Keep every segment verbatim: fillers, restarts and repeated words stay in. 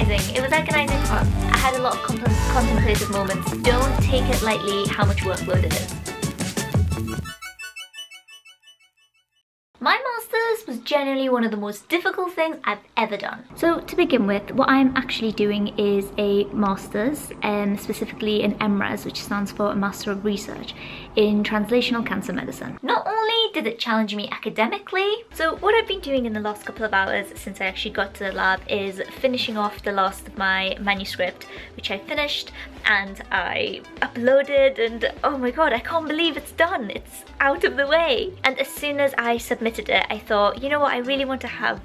agonising. It was agonising. I had a lot of contemplative moments. Don't take it lightly how much workload it is. My master's was generally one of the most difficult things I've ever done. So to begin with, what I'm actually doing is a master's, um, specifically an M Res, which stands for a Master of Research in Translational Cancer Medicine. Not only did it challenge me academically, so what I've been doing in the last couple of hours since I actually got to the lab is finishing off the last of my manuscript, which I finished and I uploaded, and oh my god, I can't believe it's done. It's out of the way. And as soon as I submitted it, I thought, you know what, I really want to have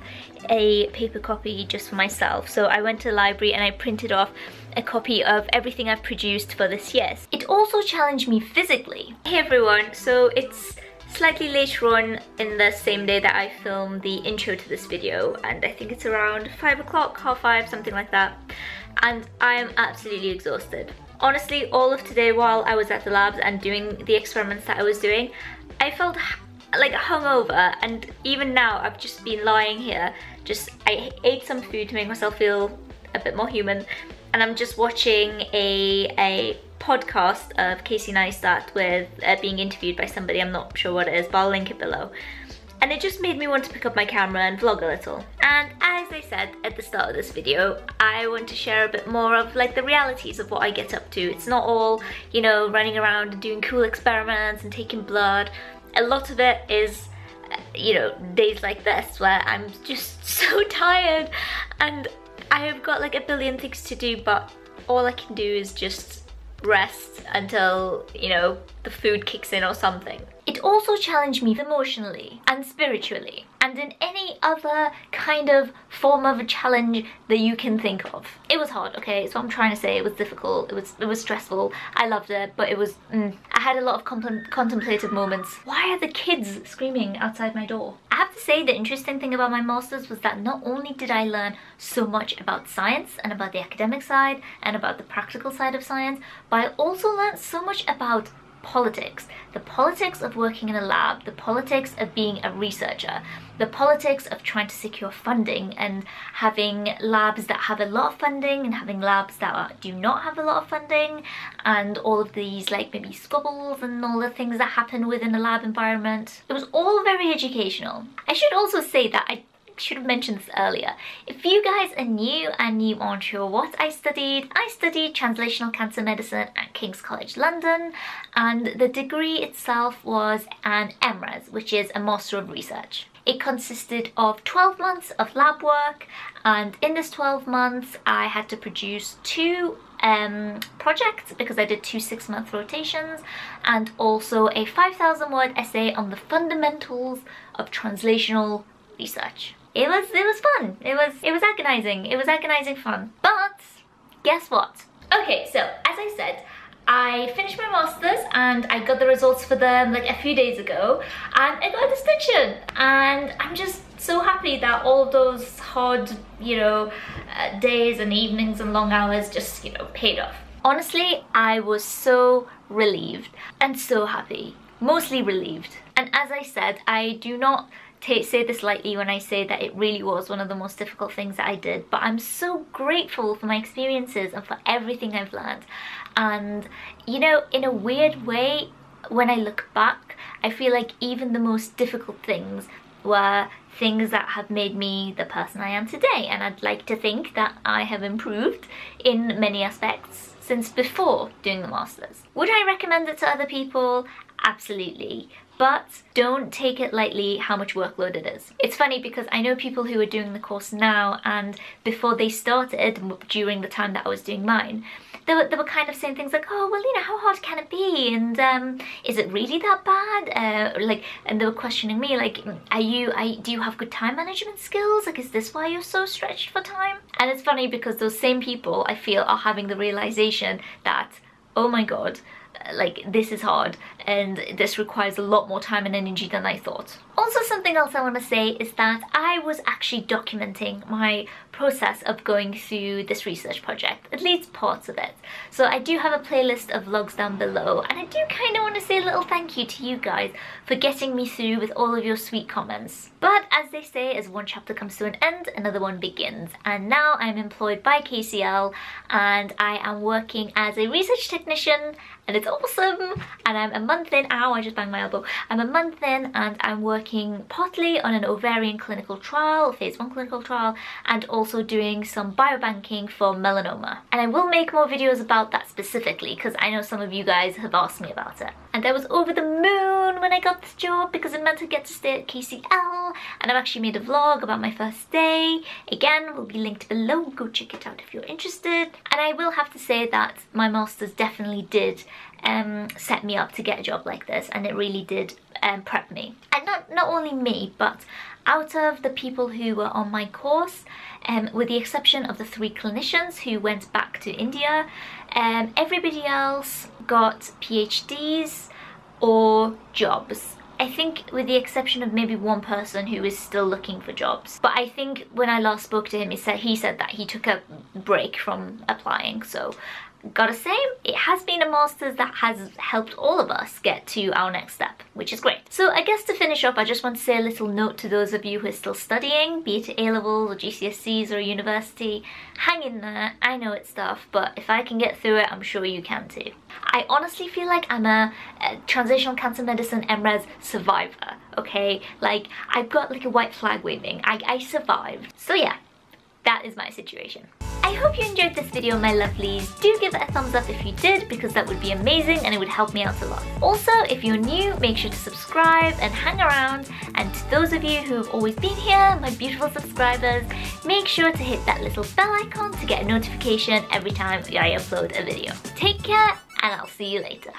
a paper copy just for myself. So I went to the library and I printed off a copy of everything I've produced for this year. It also challenged me physically. Hey everyone, so it's slightly later on in the same day that I filmed the intro to this video, and I think it's around five o'clock, half five, something like that, and I am absolutely exhausted. Honestly, all of today while I was at the labs and doing the experiments that I was doing, I felt like hungover, and even now I've just been lying here, just I ate some food to make myself feel a bit more human, and I'm just watching a a podcast of Casey Neistat with uh, being interviewed by somebody. I'm not sure what it is, but I'll link it below, and it just made me want to pick up my camera and vlog a little. And as I said at the start of this video, I want to share a bit more of like the realities of what I get up to. It's not all, you know, running around and doing cool experiments and taking blood. A lot of it is, you know, days like this where I'm just so tired and I have got like a billion things to do, but all I can do is just rest until, you know, the food kicks in or something. It also challenged me emotionally and spiritually and in any other kind of form of a challenge that you can think of. It was hard, okay? It's what I'm trying to say. It was difficult, it was it was stressful. I loved it, but it was, mm, I had a lot of contemplative moments. Why are the kids screaming outside my door? I have to say the interesting thing about my master's was that not only did I learn so much about science and about the academic side and about the practical side of science, but I also learned so much about politics, the politics of working in a lab, the politics of being a researcher, the politics of trying to secure funding and having labs that have a lot of funding and having labs that are, do not have a lot of funding, and all of these like maybe squabbles and all the things that happen within a lab environment. It was all very educational. I should also say that I should have mentioned this earlier. If you guys are new and you aren't sure what I studied, I studied Translational Cancer Medicine at King's College London, and the degree itself was an M Res, which is a Master of Research. It consisted of twelve months of lab work, and in this twelve months I had to produce two um, projects because I did two six-month rotations, and also a five thousand word essay on the fundamentals of translational research. It was it was fun. It was it was agonizing. It was agonizing fun. But guess what? Okay, so as I said, I finished my master's and I got the results for them like a few days ago, and I got a distinction, and I'm just so happy that all those hard, you know, uh, days and evenings and long hours just, you know, paid off. Honestly, I was so relieved and so happy. Mostly relieved. And as I said, I do not say this lightly when I say that it really was one of the most difficult things that I did, but I'm so grateful for my experiences and for everything I've learned. And you know, in a weird way, when I look back, I feel like even the most difficult things were things that have made me the person I am today, and I'd like to think that I have improved in many aspects since before doing the master's. Would I recommend it to other people? Absolutely. But don't take it lightly how much workload it is. It's funny because I know people who are doing the course now, and before they started, during the time that I was doing mine, they were, they were kind of saying things like, oh, well, you know, how hard can it be? And um, is it really that bad? Uh, like, and they were questioning me, like, are you, I, do you have good time management skills? Like, is this why you're so stretched for time? And it's funny because those same people, I feel, are having the realization that, oh my god, like this is hard and this requires a lot more time and energy than I thought. Also, something else I want to say is that I was actually documenting my process of going through this research project, at least parts of it. So I do have a playlist of vlogs down below, and I do kind of want to say a little thank you to you guys for getting me through with all of your sweet comments. But as they say, as one chapter comes to an end, another one begins, and now I'm employed by K C L and I am working as a research technician, and it's awesome, and I'm a month in. Ow, I just banged my elbow. I'm a month in and I'm working partly on an ovarian clinical trial, phase one clinical trial, and also doing some biobanking for melanoma. And I will make more videos about that specifically because I know some of you guys have asked me about it. And I was over the moon when I got this job because it meant to get to stay at K C L, and I've actually made a vlog about my first day. Again, will be linked below, go check it out if you're interested. And I will have to say that my masters definitely did Um, set me up to get a job like this, and it really did um, prep me. And not, not only me, but out of the people who were on my course, um, with the exception of the three clinicians who went back to India, um, everybody else got PhDs or jobs. I think with the exception of maybe one person who is still looking for jobs. But I think when I last spoke to him, he said, he said that he took a break from applying. So gotta say, it has been a master's that has helped all of us get to our next step, which is great. So I guess to finish up, I just want to say a little note to those of you who are still studying, be it A levels or G C S Es or university. Hang in there, I know it's tough, but if I can get through it, I'm sure you can too. I honestly feel like I'm a, a Translational Cancer Medicine M res survivor, okay? Like, I've got like a white flag waving. I, I survived. So yeah, that is my situation. I hope you enjoyed this video, my lovelies. Do give it a thumbs up if you did, because that would be amazing and it would help me out a lot. Also, if you're new, make sure to subscribe and hang around. And to those of you who have always been here, my beautiful subscribers, make sure to hit that little bell icon to get a notification every time I upload a video. Take care, and I'll see you later.